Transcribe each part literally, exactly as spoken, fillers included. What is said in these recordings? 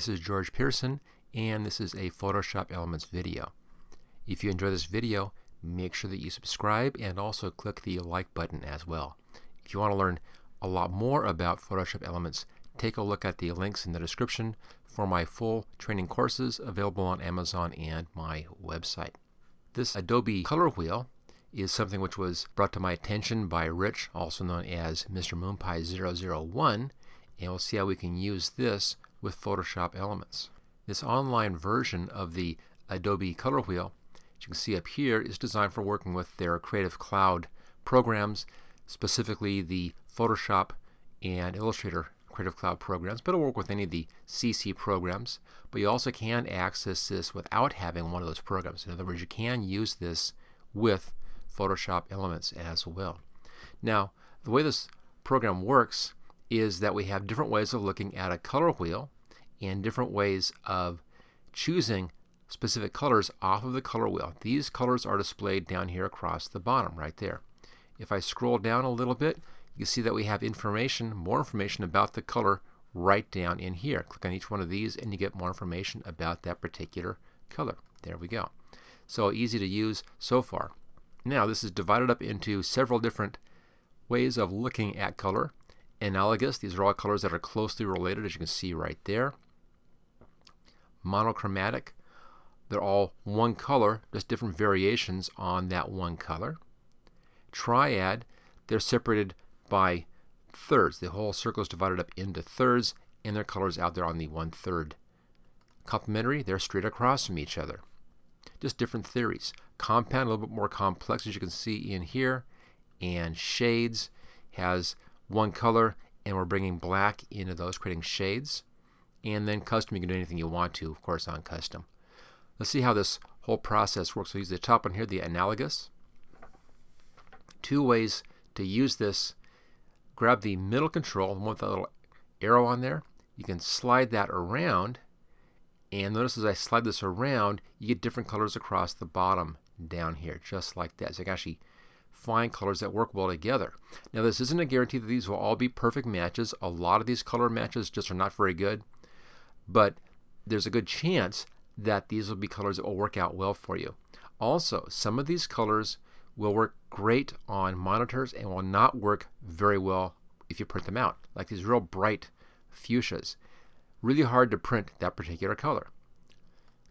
This is George Pearson, and this is a Photoshop Elements video. If you enjoy this video, make sure that you subscribe and also click the like button as well. If you want to learn a lot more about Photoshop Elements, take a look at the links in the description for my full training courses available on Amazon and my website. This Adobe Color Wheel is something which was brought to my attention by Rich, also known as Mister Moonpie zero zero one, and we'll see how we can use this with Photoshop Elements. This online version of the Adobe Color Wheel, as you can see up here, is designed for working with their Creative Cloud programs, specifically the Photoshop and Illustrator Creative Cloud programs, but it'll work with any of the C C programs. But you also can access this without having one of those programs. In other words, you can use this with Photoshop Elements as well. Now, the way this program works is that we have different ways of looking at a color wheel and different ways of choosing specific colors off of the color wheel. These colors are displayed down here across the bottom right there. If I scroll down a little bit, you see that we have information, more information about the color right down in here. Click on each one of these and you get more information about that particular color. There we go. So easy to use so far. Now this is divided up into several different ways of looking at color. Analogous, these are all colors that are closely related, as you can see right there. Monochromatic, they're all one color, just different variations on that one color. Triad, they're separated by thirds. The whole circle is divided up into thirds, and their colors out there on the one third. Complementary, they're straight across from each other. Just different theories. Compound, a little bit more complex, as you can see in here. And shades has one color, and we're bringing black into those, creating shades. And then custom, you can do anything you want to, of course, on custom. Let's see how this whole process works. We'll use the top one here, the analogous. Two ways to use this. Grab the middle control, the one with that little arrow on there. You can slide that around, and notice as I slide this around, you get different colors across the bottom down here, just like that. So you can actually find colors that work well together. Now this isn't a guarantee that these will all be perfect matches. A lot of these color matches just are not very good, but there's a good chance that these will be colors that will work out well for you. Also, some of these colors will work great on monitors and will not work very well if you print them out, like these real bright fuchsias. Really hard to print that particular color.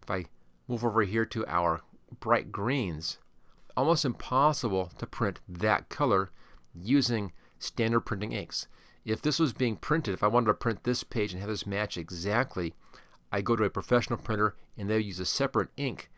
If I move over here to our bright greens, almost impossible to print that color using standard printing inks. If this was being printed, if I wanted to print this page and have this match exactly, I go to a professional printer and they use a separate ink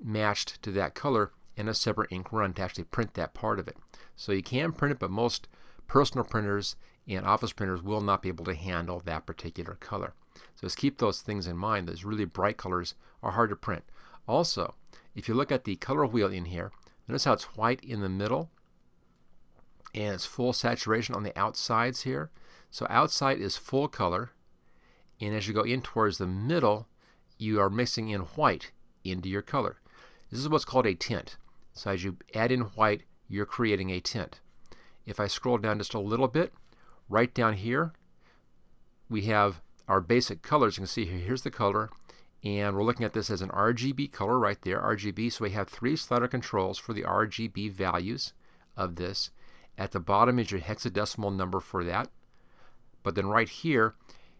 matched to that color and a separate ink run to actually print that part of it. So you can print it, but most personal printers and office printers will not be able to handle that particular color. So just keep those things in mind. Those really bright colors are hard to print. Also, if you look at the color wheel in here, notice how it's white in the middle and it's full saturation on the outsides here. So outside is full color, and as you go in towards the middle, you are mixing in white into your color. This is what's called a tint. So as you add in white, you're creating a tint. If I scroll down just a little bit, right down here we have our basic colors. You can see here, here's the color, and we're looking at this as an R G B color right there, R G B. So we have three slider controls for the R G B values of this. At the bottom is your hexadecimal number for that. But then right here,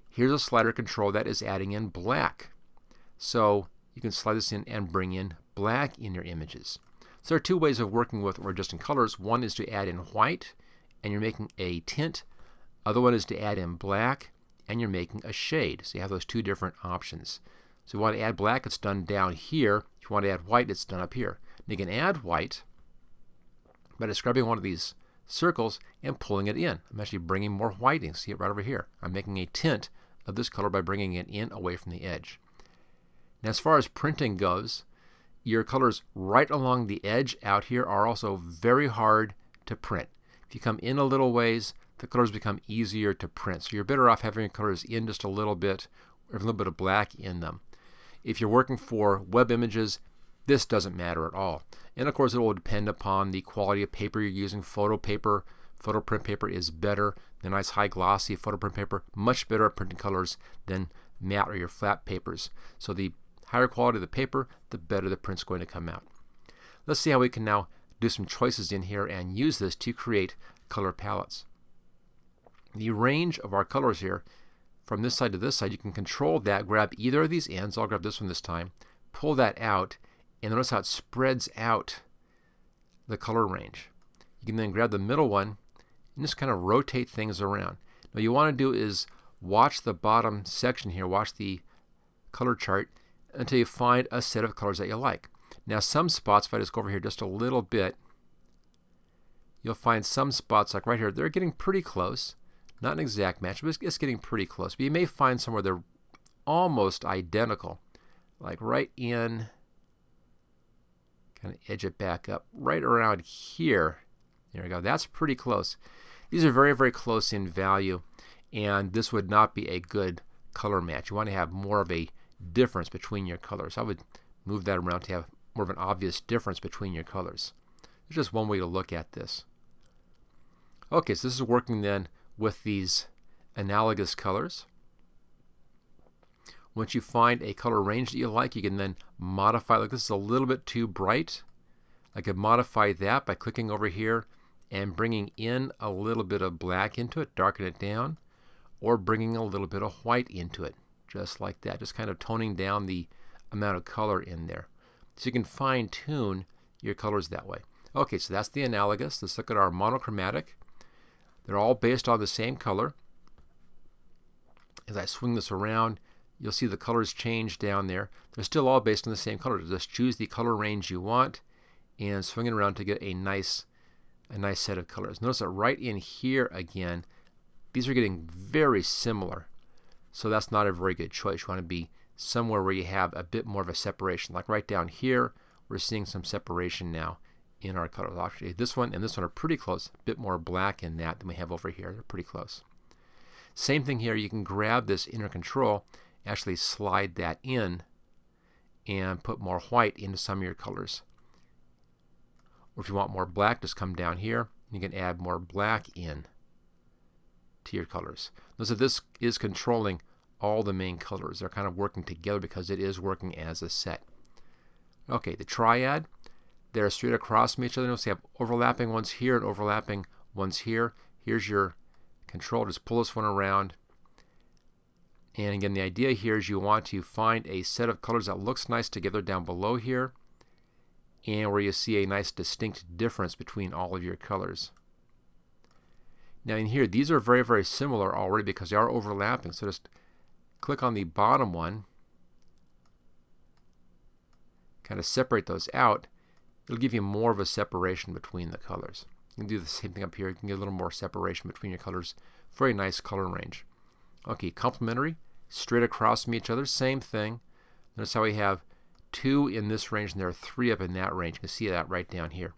here's a slider control that is adding in black. So you can slide this in and bring in black in your images. So there are two ways of working with or adjusting colors. One is to add in white and you're making a tint. Other one is to add in black and you're making a shade. So you have those two different options. So if you want to add black, it's done down here. If you want to add white, it's done up here. And you can add white by just grabbing one of these circles and pulling it in. I'm actually bringing more white in. See it right over here. I'm making a tint of this color by bringing it in away from the edge. Now as far as printing goes, your colors right along the edge out here are also very hard to print. If you come in a little ways, the colors become easier to print. So you're better off having your colors in just a little bit, or a little bit of black in them. If you're working for web images, this doesn't matter at all. And of course it will depend upon the quality of paper you're using. Photo paper, photo print paper is better than nice high glossy photo print paper. Much better at printing colors than mat or your flat papers. So the higher quality of the paper, the better the print's going to come out. Let's see how we can now do some choices in here and use this to create color palettes. The range of our colors here, from this side to this side, you can control that, grab either of these ends, I'll grab this one this time, pull that out, and notice how it spreads out the color range. You can then grab the middle one and just kind of rotate things around. Now what you want to do is watch the bottom section here, watch the color chart, until you find a set of colors that you like. Now some spots, if I just go over here just a little bit, you'll find some spots like right here, they're getting pretty close. Not an exact match, but it's getting pretty close. But you may find somewhere they're almost identical. Like right in, kind of edge it back up, right around here. There we go. That's pretty close. These are very, very close in value, and this would not be a good color match. You want to have more of a difference between your colors. I would move that around to have more of an obvious difference between your colors. There's just one way to look at this. Okay, so this is working then with these analogous colors. Once you find a color range that you like, you can then modify. Like this is a little bit too bright. I could modify that by clicking over here and bringing in a little bit of black into it, darken it down, or bringing a little bit of white into it, just like that, just kind of toning down the amount of color in there. So you can fine-tune your colors that way. Okay, so that's the analogous. Let's look at our monochromatic. They're all based on the same color. As I swing this around, you'll see the colors change down there. They're still all based on the same color. Just choose the color range you want and swing it around to get a nice a nice set of colors. Notice that right in here again, these are getting very similar. So that's not a very good choice. You want to be somewhere where you have a bit more of a separation. Like right down here, we're seeing some separation now in our colors. Actually, this one and this one are pretty close. A bit more black in that than we have over here. They're pretty close. Same thing here. You can grab this inner control, actually slide that in, and put more white into some of your colors. Or if you want more black, just come down here and you can add more black in to your colors. Notice that this is controlling all the main colors. They're kind of working together because it is working as a set. Okay, the triad, they're straight across from each other. Notice you have overlapping ones here and overlapping ones here. Here's your control. Just pull this one around. And again, the idea here is you want to find a set of colors that looks nice together down below here, and where you see a nice distinct difference between all of your colors. Now in here, these are very, very similar already because they are overlapping. So just click on the bottom one, kind of separate those out. It'll give you more of a separation between the colors. You can do the same thing up here. You can get a little more separation between your colors for a nice color range. Okay, complementary, straight across from each other, same thing. Notice how we have two in this range and there are three up in that range. You can see that right down here.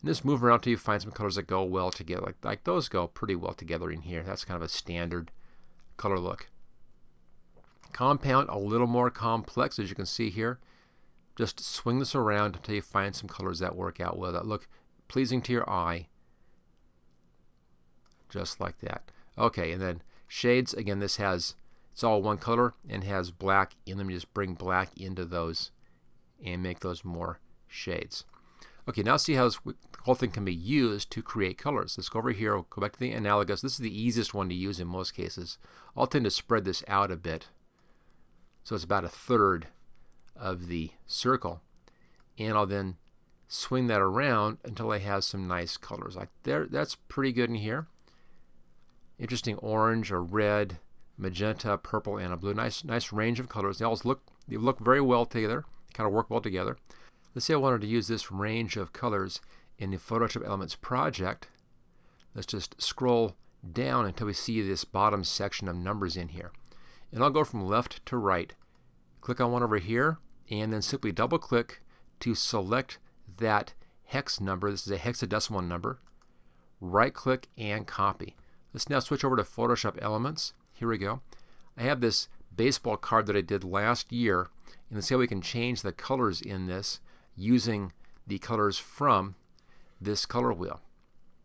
And just move around until you find some colors that go well together. Like, like those go pretty well together in here. That's kind of a standard color look. Compound, a little more complex, as you can see here. Just swing this around until you find some colors that work out well, that look pleasing to your eye, just like that. Okay, and then shades, again, this has, it's all one color and has black in them. You just bring black into those and make those more shades. Okay, now see how this whole thing can be used to create colors. Let's go over here, we'll go back to the analogous. This is the easiest one to use in most cases. I'll tend to spread this out a bit. So it's about a third of the circle. And I'll then swing that around until I have some nice colors. Like there, that's pretty good in here. Interesting orange, or red, magenta, purple, and a blue. Nice, nice range of colors. They all look, they look very well together. They kind of work well together. Let's say I wanted to use this range of colors in the Photoshop Elements project. Let's just scroll down until we see this bottom section of numbers in here. And I'll go from left to right. Click on one over here and then simply double click to select that hex number. This is a hexadecimal number. Right click and copy. Let's now switch over to Photoshop Elements. Here we go. I have this baseball card that I did last year, and let's see how we can change the colors in this using the colors from this color wheel.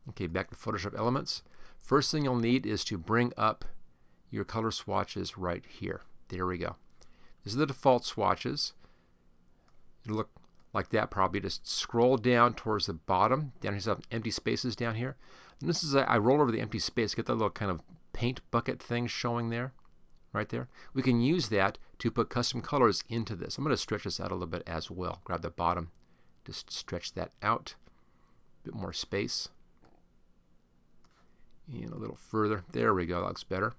Okay, back to Photoshop Elements. First thing you'll need is to bring up your color swatches right here. There we go. These are the default swatches. It'll look like that probably. Just scroll down towards the bottom. Down here's some empty spaces down here. And this is a, I roll over the empty space, get that little kind of paint bucket thing showing there, right there. We can use that to put custom colors into this. I'm going to stretch this out a little bit as well. Grab the bottom, just stretch that out. A bit more space. And a little further. There we go. That looks better.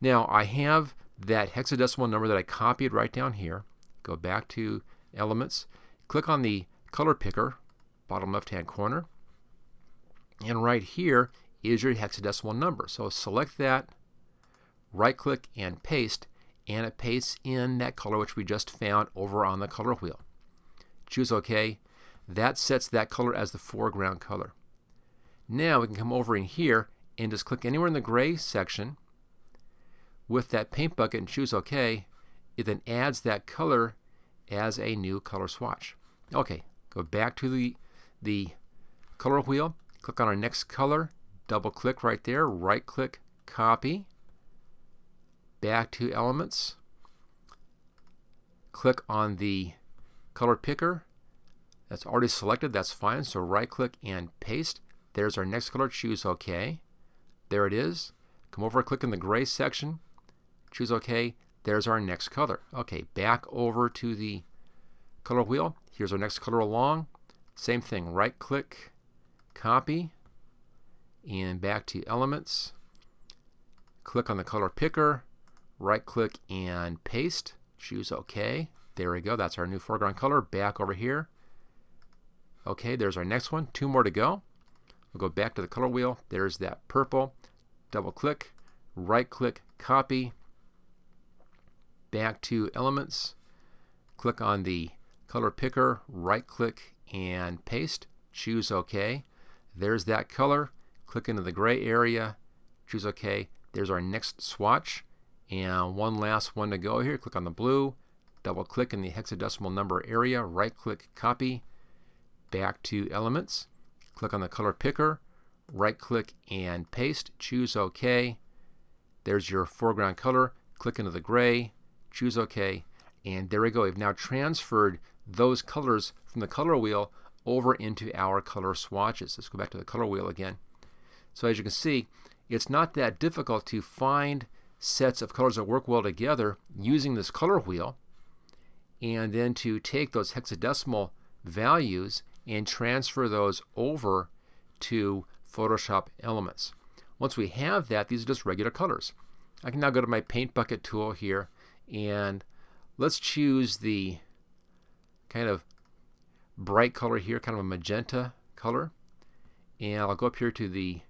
Now I have that hexadecimal number that I copied right down here. Go back to Elements. Click on the color picker, bottom left hand corner, and right here is your hexadecimal number. So select that, right click and paste, and it pastes in that color which we just found over on the color wheel. Choose OK. That sets that color as the foreground color. Now we can come over in here and just click anywhere in the gray section with that paint bucket and choose OK. It then adds that color as a new color swatch. Okay, go back to the the color wheel, click on our next color, double click right there, right click, copy, back to Elements, click on the color picker. That's already selected, that's fine, so right click and paste. There's our next color, choose OK. There it is. Come over and click in the gray section, choose OK. There's our next color. Okay, back over to the color wheel. Here's our next color along. Same thing, right click, copy, and back to Elements. Click on the color picker, right click and paste. Choose OK. There we go. That's our new foreground color. Back over here. Okay, there's our next one. Two more to go. We'll go back to the color wheel. There's that purple. Double click, right click, copy. Back to Elements, click on the color picker, right click and paste, choose OK. There's that color, click into the gray area, choose OK. There's our next swatch, and one last one to go here. Click on the blue, double click in the hexadecimal number area, right click, copy, back to Elements, click on the color picker, right click and paste, choose OK. There's your foreground color, click into the gray, choose OK, and there we go. We've now transferred those colors from the color wheel over into our color swatches. Let's go back to the color wheel again. So as you can see, it's not that difficult to find sets of colors that work well together using this color wheel, and then to take those hexadecimal values and transfer those over to Photoshop Elements. Once we have that, these are just regular colors. I can now go to my paint bucket tool here, and let's choose the kind of bright color here, kind of a magenta color, and I'll go up here to the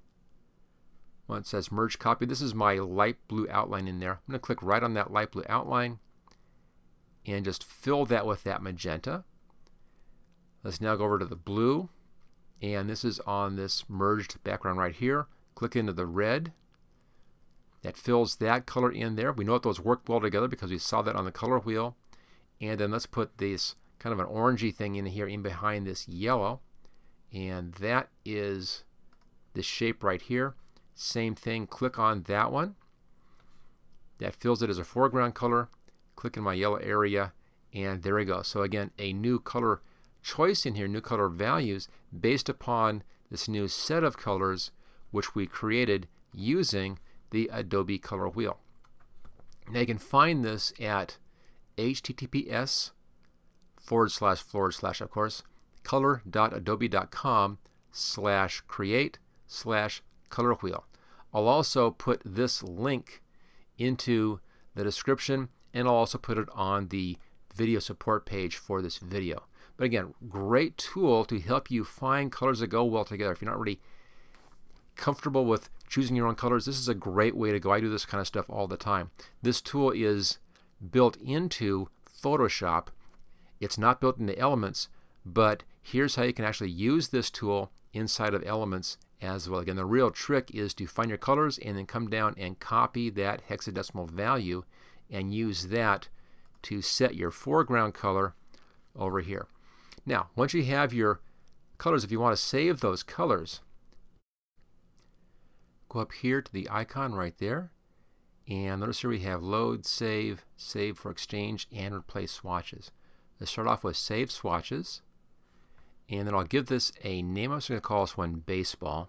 one that says merge copy. This is my light blue outline in there. I'm going to click right on that light blue outline and just fill that with that magenta. Let's now go over to the blue, and this is on this merged background right here. Click into the red. That fills that color in there. We know that those work well together because we saw that on the color wheel. And then let's put this kind of an orangey thing in here in behind this yellow. And that is this shape right here. Same thing. Click on that one. That fills it as a foreground color. Click in my yellow area. And there we go. So again, a new color choice in here, new color values based upon this new set of colors which we created using the Adobe Color Wheel. Now you can find this at https forward slash forward slash of course color.adobe.com slash create slash color wheel. I'll also put this link into the description, and I'll also put it on the video support page for this video. But again, great tool to help you find colors that go well together. If you're not really comfortable with choosing your own colors, this is a great way to go. I do this kind of stuff all the time. This tool is built into Photoshop. It's not built into Elements, but here's how you can actually use this tool inside of Elements as well. Again, the real trick is to find your colors and then come down and copy that hexadecimal value and use that to set your foreground color over here. Now, once you have your colors, if you want to save those colors, go up here to the icon right there And notice here we have load, save, save for exchange, and replace swatches. Let's start off with save swatches, and then I'll give this a name. I'm just going to call this one baseball.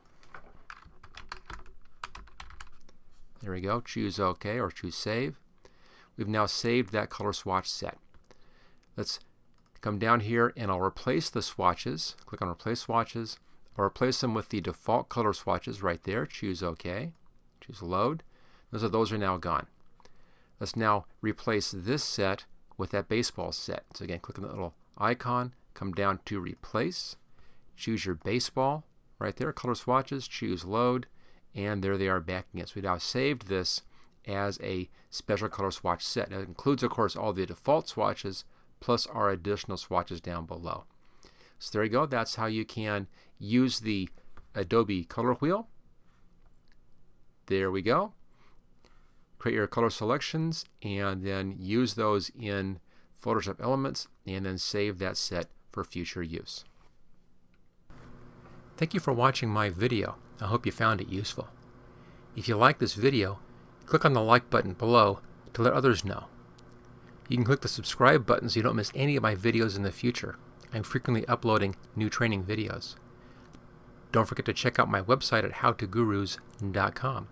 There we go. Choose OK or choose save. We've now saved that color swatch set. Let's come down here and I'll replace the swatches. Click on replace swatches. I'll replace them with the default color swatches right there. Choose OK. Choose load. Those are, those are now gone. Let's now replace this set with that baseball set. So again, click on the little icon, come down to replace, choose your baseball right there, color swatches, choose load, and there they are back again. So we now saved this as a special color swatch set. Now it includes, of course, all the default swatches plus our additional swatches down below. So there you go. That's how you can use the Adobe Color Wheel. There we go. Create your color selections and then use those in Photoshop Elements and then save that set for future use. Thank you for watching my video. I hope you found it useful. If you like this video, click on the like button below to let others know. You can click the subscribe button so you don't miss any of my videos in the future. I'm frequently uploading new training videos. Don't forget to check out my website at how to gurus dot com.